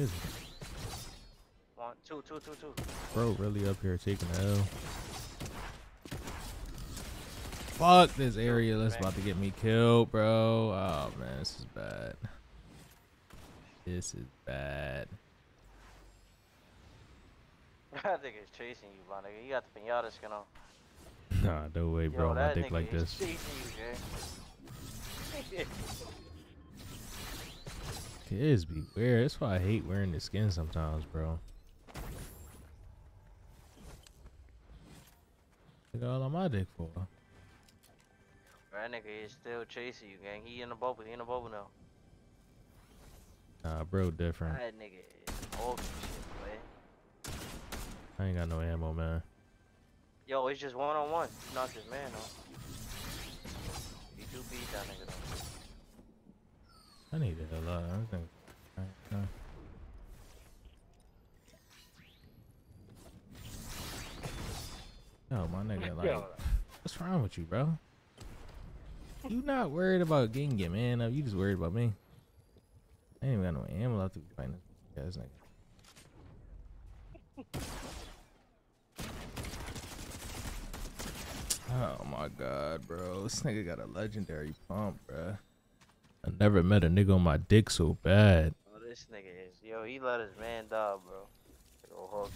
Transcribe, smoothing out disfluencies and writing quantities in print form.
is it? 1, 2, 2, 2, 2. Bro, really up here taking the L. Fuck this area. That's about to get me killed, bro. Oh man, this is bad. This is bad. That nigga's chasing you, my nigga. You got the pinata skin on. Nah, no way, bro. Yo, my dick like this. Kids be weird. That's why I hate wearing the skin sometimes, bro. Look all on my dick for. That nigga is still chasing you, gang. He in the bubble. He in the bubble now. Nah, bro, different. That nigga is old shit, boy. I ain't got no ammo, man. Yo, it's just 1-on-1. You knocked this man off. You do beat that nigga though. I need it a lot. I think. Right, no, my nigga, like, what's wrong with you, bro? You not worried about getting your man up. You just worried about me. I ain't even got no ammo left to be fighting this nigga. Oh my god, bro. This nigga got a legendary pump, bro. I never met a nigga on my dick so bad. Oh, this nigga is. Yo, he let his man die, bro. Yo, Hulk,